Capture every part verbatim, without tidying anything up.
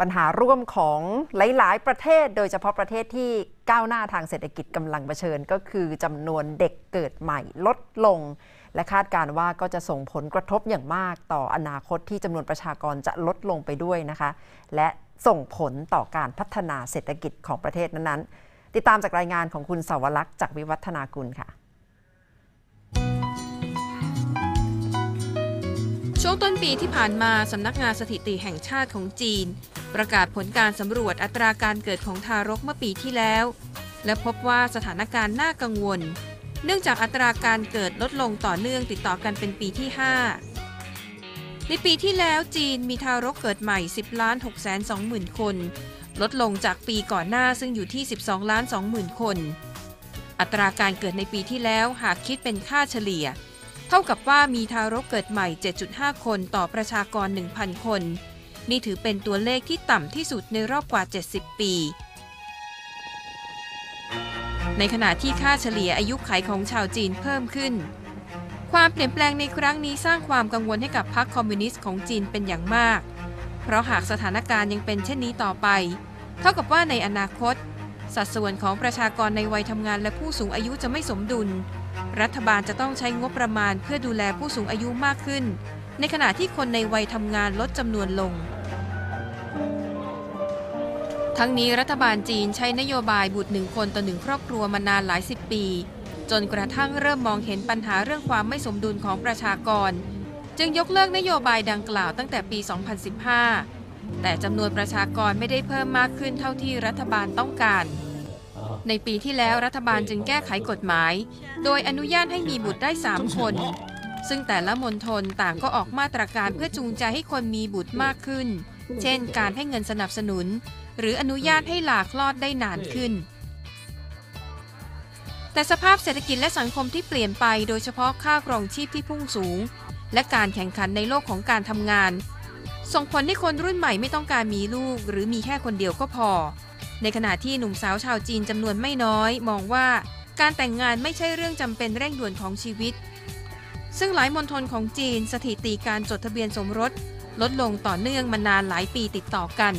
ปัญหาร่วมของหลายๆประเทศโดยเฉพาะประเทศที่ก้าวหน้าทางเศรษฐกิจกำลังเผชิญก็คือจำนวนเด็กเกิดใหม่ลดลงและคาดการณ์ว่าก็จะส่งผลกระทบอย่างมากต่ออนาคตที่จำนวนประชากรจะลดลงไปด้วยนะคะและส่งผลต่อการพัฒนาเศรษฐกิจของประเทศนั้นๆติดตามจากรายงานของคุณเสาวลักษณ์จากวิวัฒนากุลค่ะช่วงต้นปีที่ผ่านมาสำนักงานสถิติแห่งชาติของจีนประกาศผลการสำรวจอัตราการเกิดของทารกเมื่อปีที่แล้วและพบว่าสถานการณ์น่ากังวลเนื่องจากอัตราการเกิดลดลงต่อเนื่องติดต่อกันเป็นปีที่ห้าในปีที่แล้วจีนมีทารกเกิดใหม่ สิบล้านหกแสนสองหมื่น คนลดลงจากปีก่อนหน้าซึ่งอยู่ที่ สิบสองล้านสองหมื่น คนอัตราการเกิดในปีที่แล้วหากคิดเป็นค่าเฉลี่ยเท่ากับว่ามีทารกเกิดใหม่ เจ็ดจุดห้า คนต่อประชากร หนึ่งพัน คนนี่ถือเป็นตัวเลขที่ต่ำที่สุดในรอบกว่าเจ็ดสิบปีในขณะที่ค่าเฉลี่ยอายุขัยของชาวจีนเพิ่มขึ้นความเปลี่ยนแปลงในครั้งนี้สร้างความกังวลให้กับพรรคคอมมิวนิสต์ของจีนเป็นอย่างมากเพราะหากสถานการณ์ยังเป็นเช่นนี้ต่อไปเท่ากับว่าในอนาคตสัดส่วนของประชากรในวัยทำงานและผู้สูงอายุจะไม่สมดุลรัฐบาลจะต้องใช้งบประมาณเพื่อดูแลผู้สูงอายุมากขึ้นในขณะที่คนในวัยทำงานลดจำนวนลงทั้งนี้รัฐบาลจีนใช้นโยบายบุตรหนึ่งคนต่อหนึ่งครอบครัวมานานหลายสิบปีจนกระทั่งเริ่มมองเห็นปัญหาเรื่องความไม่สมดุลของประชากรจึงยกเลิกนโยบายดังกล่าวตั้งแต่ปี สองพันสิบห้า แต่จำนวนประชากรไม่ได้เพิ่มมากขึ้นเท่าที่รัฐบาลต้องการในปีที่แล้วรัฐบาลจึงแก้ไขกฎหมายโดยอนุญาตให้มีบุตรได้สามคนซึ่งแต่ละมณฑลต่างก็ออกมาตรการเพื่อจูงใจให้คนมีบุตรมากขึ้นเช่นการให้เงินสนับสนุนหรืออนุญาตให้หลาคลอดได้นานขึ้นแต่สภาพเศรษฐกิจและสังคมที่เปลี่ยนไปโดยเฉพาะค่าครองชีพที่พุ่งสูงและการแข่งขันในโลกของการทำงานส่งผลให้คนรุ่นใหม่ไม่ต้องการมีลูกหรือมีแค่คนเดียวก็พอในขณะที่หนุ่มสาวชาวจีนจำนวนไม่น้อยมองว่าการแต่งงานไม่ใช่เรื่องจำเป็นเร่งด่วนของชีวิตซึ่งหลายมณฑลของจีนสถิติการจดทะเบียนสมรสลดลงต่อเนื่องมานานหลายปีติดต่อกัน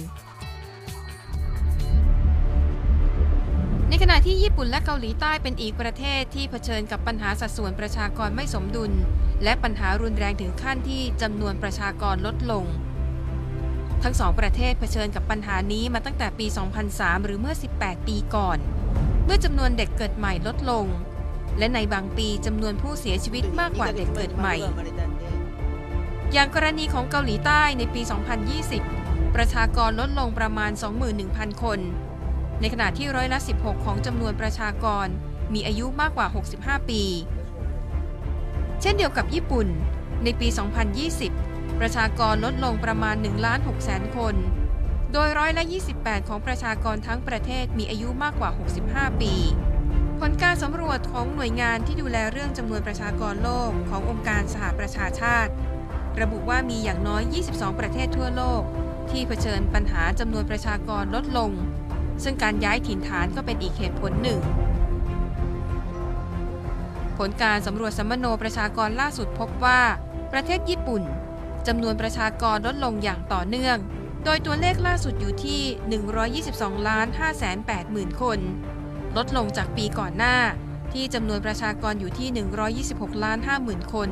ในขณะที่ญี่ปุ่นและเกาหลีใต้เป็นอีกประเทศที่เผชิญกับปัญหาสัดส่วนประชากรไม่สมดุลและปัญหารุนแรงถึงขั้นที่จำนวนประชากรลดลงทั้งสองประเทศเผชิญกับปัญหานี้มาตั้งแต่ปี สองพันสาม หรือเมื่อ สิบแปด ปีก่อนเมื่อจำนวนเด็กเกิดใหม่ลดลงและในบางปีจำนวนผู้เสียชีวิตมากกว่าเด็กเกิดใหม่อย่างกรณีของเกาหลีใต้ในปี สองพันยี่สิบ ประชากรลดลงประมาณ สองหมื่นหนึ่งพัน คนในขณะที่ร้อยละสิบหกของจำนวนประชากรมีอายุมากกว่าหกสิบห้าปีเช่นเดียวกับญี่ปุ่นในปี สองพันยี่สิบ ประชากรลดลงประมาณ หนึ่งล้านหกแสน คนโดยร้อยละยี่สิบแปดของประชากรทั้งประเทศมีอายุมากกว่าหกสิบห้าปีผลการสำรวจของหน่วยงานที่ดูแลเรื่องจำนวนประชากรโลกขององค์การสหประชาชาติระบุว่ามีอย่างน้อยยี่สิบสองประเทศทั่วโลกที่เผชิญปัญหาจำนวนประชากรลดลงซึ่งการย้ายถิ่นฐานก็เป็นอีกเหตุผลหนึ่งผลการสำรวจสัมมโนประชากรล่าสุดพบว่าประเทศญี่ปุ่นจำนวนประชากรลดลงอย่างต่อเนื่องโดยตัวเลขล่าสุดอยู่ที่ หนึ่งร้อยยี่สิบสองล้านห้าแสนแปดหมื่น คนลดลงจากปีก่อนหน้าที่จำนวนประชากรอยู่ที่ หนึ่งร้อยยี่สิบหกล้านห้าหมื่น คน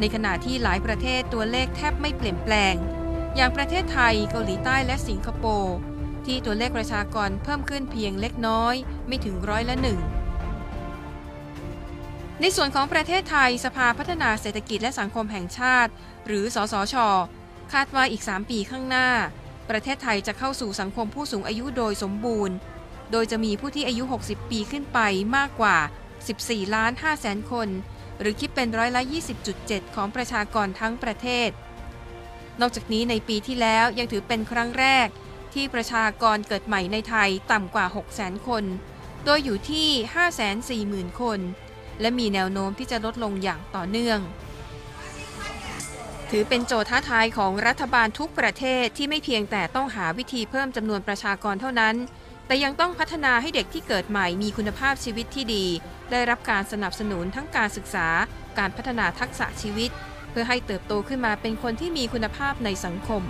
ในขณะที่หลายประเทศตัวเลขแทบไม่เปลี่ยนแปลงอย่างประเทศไทยเกาหลีใต้และสิงคโปร์ที่ตัวเลขประชากรเพิ่มขึ้นเพียงเล็กน้อยไม่ถึงร้อยละหนึ่งในส่วนของประเทศไทยสภาพัฒนาเศรษฐกิจและสังคมแห่งชาติหรือสสช.คาดว่าอีกสามปีข้างหน้าประเทศไทยจะเข้าสู่สังคมผู้สูงอายุโดยสมบูรณ์โดยจะมีผู้ที่อายุหกสิบปีขึ้นไปมากกว่า สิบสี่ล้านห้าแสน คนหรือคิดเป็นร้อยละ ยี่สิบจุดเจ็ด ของประชากรทั้งประเทศนอกจากนี้ในปีที่แล้วยังถือเป็นครั้งแรกที่ประชากรเกิดใหม่ในไทยต่ำกว่า หกแสน คนโดยอยู่ที่ ห้าแสนสี่หมื่น คนและมีแนวโน้มที่จะลดลงอย่างต่อเนื่องถือเป็นโจทย์ท้าทายของรัฐบาลทุกประเทศที่ไม่เพียงแต่ต้องหาวิธีเพิ่มจำนวนประชากรเท่านั้นแต่ยังต้องพัฒนาให้เด็กที่เกิดใหม่มีคุณภาพชีวิตที่ดีได้รับการสนับสนุนทั้งการศึกษาการพัฒนาทักษะชีวิตเพื่อให้เติบโตขึ้นมาเป็นคนที่มีคุณภาพในสังคม